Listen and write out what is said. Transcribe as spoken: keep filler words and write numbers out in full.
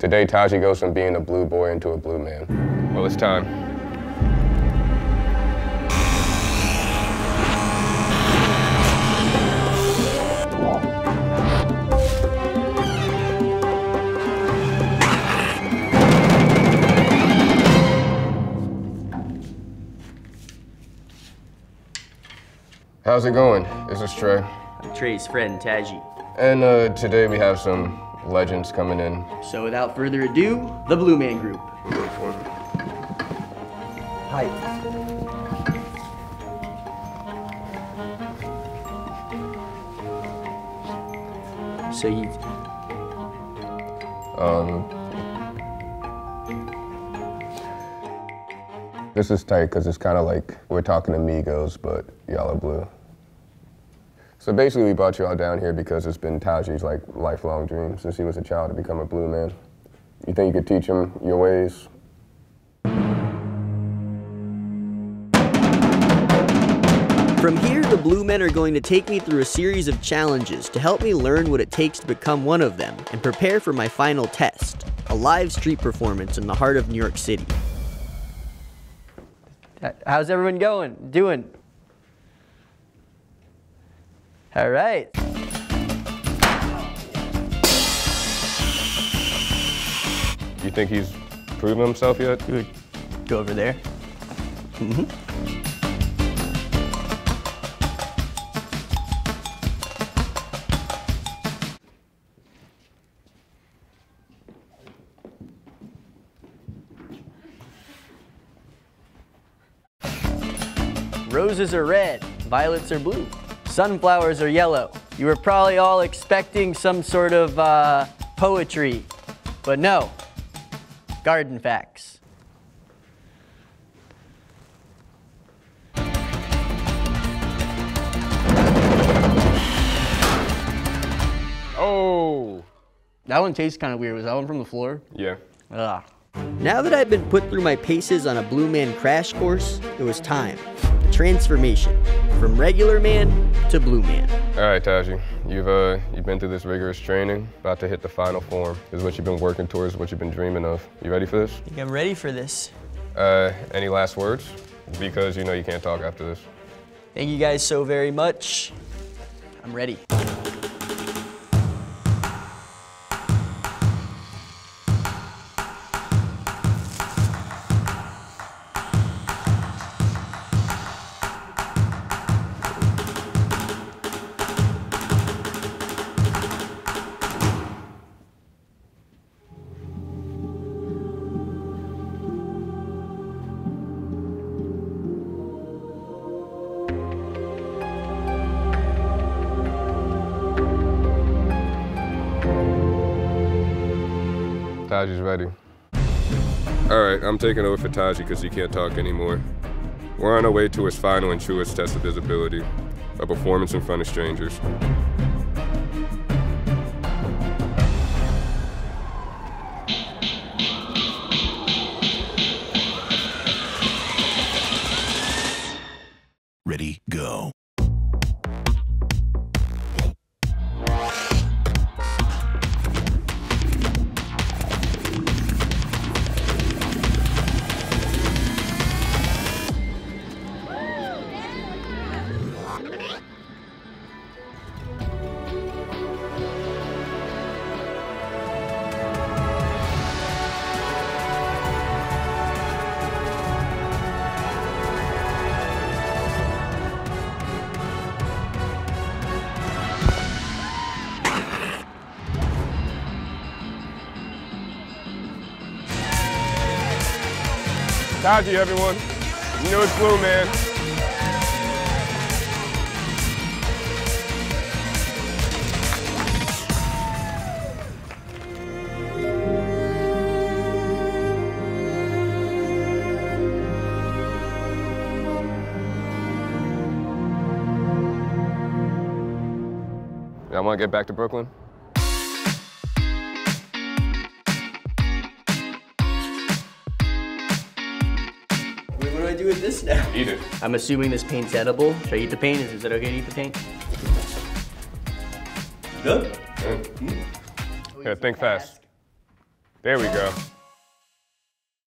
Today, Taji goes from being a blue boy into a blue man. Well, it's time. How's it going? This is Trey. I'm Trey's friend, Taji. And uh, today we have some legends coming in. So without further ado, the Blue Man Group. Go for it. Hi. So you... Um... This is tight because it's kind of like we're talking to Migos, but y'all are blue. So basically, we brought you all down here because it's been Taji's like lifelong dream since he was a child to become a blue man. You think you could teach him your ways? From here, the blue men are going to take me through a series of challenges to help me learn what it takes to become one of them and prepare for my final test, a live street performance in the heart of New York City. How's everyone going? Doing? All right. You think he's proven himself yet? Go over there. Mm-hmm. Roses are red, violets are blue. Sunflowers are yellow. You were probably all expecting some sort of uh, poetry, but no, garden facts. Oh! That one tastes kind of weird. Was that one from the floor? Yeah. Ugh. Now that I've been put through my paces on a blue man crash course, it was time. The transformation. From regular man to blue man. All right, Taji, you've uh, you've been through this rigorous training, about to hit the final form. This is what you've been working towards, what you've been dreaming of. You ready for this? I think I'm ready for this. Uh, any last words? Because you know you can't talk after this. Thank you guys so very much. I'm ready. Taji's ready. All right, I'm taking over for Taji because he can't talk anymore. We're on our way to his final and truest test of his ability, a performance in front of strangers. Ready, go. Taji, everyone. You know it's Blue Man. Y'all want to get back to Brooklyn? With this now. Eat it. I'm assuming this paint's edible. Should I eat the paint? Is, is it okay to eat the paint? Good. Good. Mm. Yeah, think fast. There we go.